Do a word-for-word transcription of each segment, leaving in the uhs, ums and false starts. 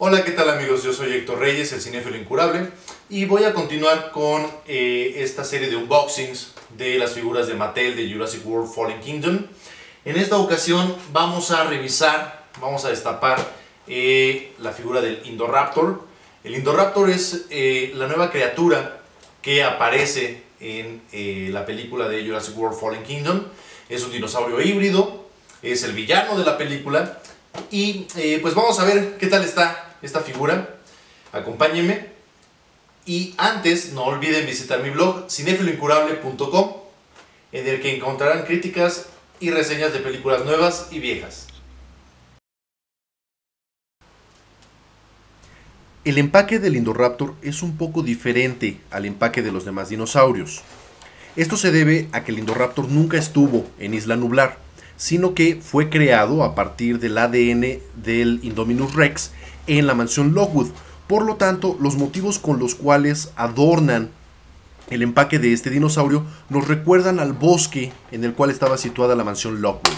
Hola, ¿qué tal amigos? Yo soy Héctor Reyes, el cinéfilo incurable, y voy a continuar con eh, esta serie de unboxings de las figuras de Mattel de Jurassic World Fallen Kingdom. En esta ocasión vamos a revisar, vamos a destapar eh, la figura del Indoraptor. El Indoraptor es eh, la nueva criatura que aparece en eh, la película de Jurassic World Fallen Kingdom. Es un dinosaurio híbrido, es el villano de la película, y eh, pues vamos a ver qué tal está esta figura. Acompáñenme, y antes no olviden visitar mi blog cinefiloincurable punto com, en el que encontrarán críticas y reseñas de películas nuevas y viejas. El empaque del Indoraptor es un poco diferente al empaque de los demás dinosaurios. Esto se debe a que el Indoraptor nunca estuvo en Isla Nublar, sino que fue creado a partir del A D N del Indominus Rex en la mansión Lockwood. Por lo tanto, los motivos con los cuales adornan el empaque de este dinosaurio nos recuerdan al bosque en el cual estaba situada la mansión Lockwood.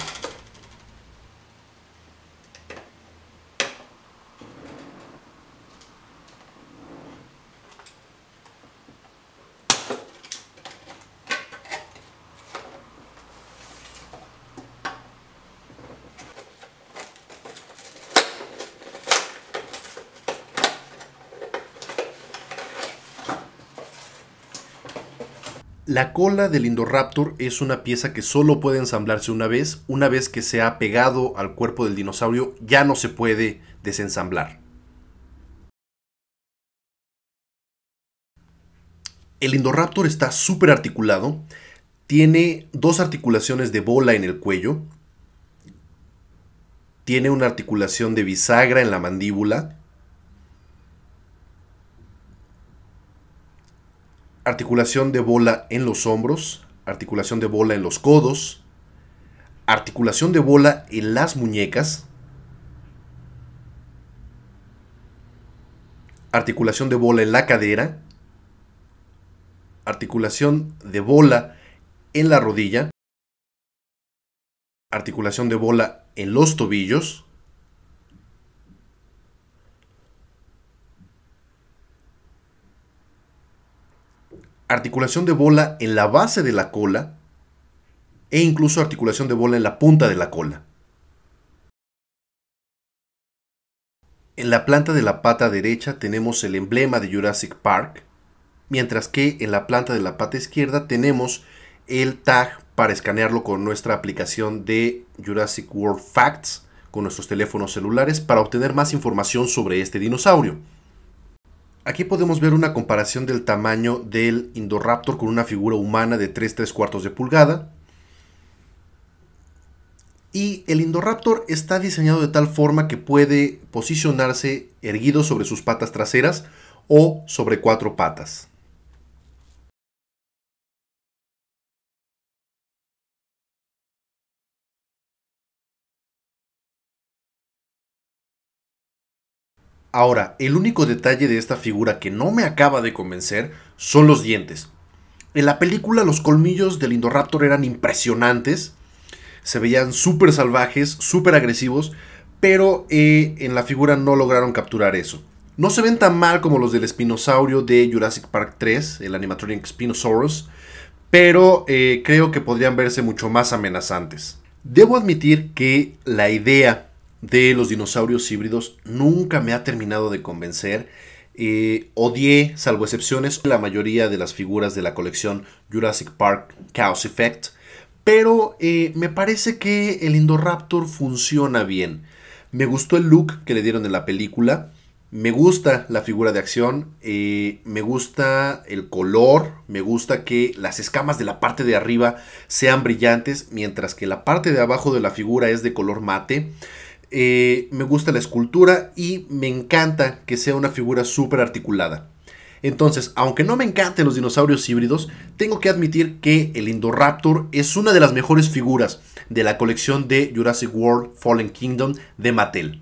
La cola del Indoraptor es una pieza que solo puede ensamblarse una vez. Una vez que se ha pegado al cuerpo del dinosaurio, ya no se puede desensamblar. El Indoraptor está súper articulado. Tiene dos articulaciones de bola en el cuello. Tiene una articulación de bisagra en la mandíbula. Articulación de bola en los hombros, articulación de bola en los codos, articulación de bola en las muñecas, articulación de bola en la cadera, articulación de bola en la rodilla, articulación de bola en los tobillos, articulación de bola en la base de la cola e incluso articulación de bola en la punta de la cola. En la planta de la pata derecha tenemos el emblema de Jurassic Park, mientras que en la planta de la pata izquierda tenemos el tag para escanearlo con nuestra aplicación de Jurassic World Facts, con nuestros teléfonos celulares, para obtener más información sobre este dinosaurio. Aquí podemos ver una comparación del tamaño del Indoraptor con una figura humana de tres tres cuartos de pulgada. Y el Indoraptor está diseñado de tal forma que puede posicionarse erguido sobre sus patas traseras o sobre cuatro patas. Ahora, el único detalle de esta figura que no me acaba de convencer son los dientes. En la película los colmillos del Indoraptor eran impresionantes, se veían súper salvajes, súper agresivos, pero eh, en la figura no lograron capturar eso. No se ven tan mal como los del espinosaurio de Jurassic Park tres, el animatronic Spinosaurus, pero eh, creo que podrían verse mucho más amenazantes. Debo admitir que la idea de los dinosaurios híbridos nunca me ha terminado de convencer. Eh, odié, salvo excepciones, la mayoría de las figuras de la colección Jurassic Park Chaos Effect, pero eh, me parece que el Indoraptor funciona bien. Me gustó el look que le dieron en la película, me gusta la figura de acción, eh, me gusta el color, me gusta que las escamas de la parte de arriba sean brillantes, mientras que la parte de abajo de la figura es de color mate. Eh, me gusta la escultura y me encanta que sea una figura súper articulada. Entonces, aunque no me encanten los dinosaurios híbridos, tengo que admitir que el Indoraptor es una de las mejores figuras de la colección de Jurassic World Fallen Kingdom de Mattel.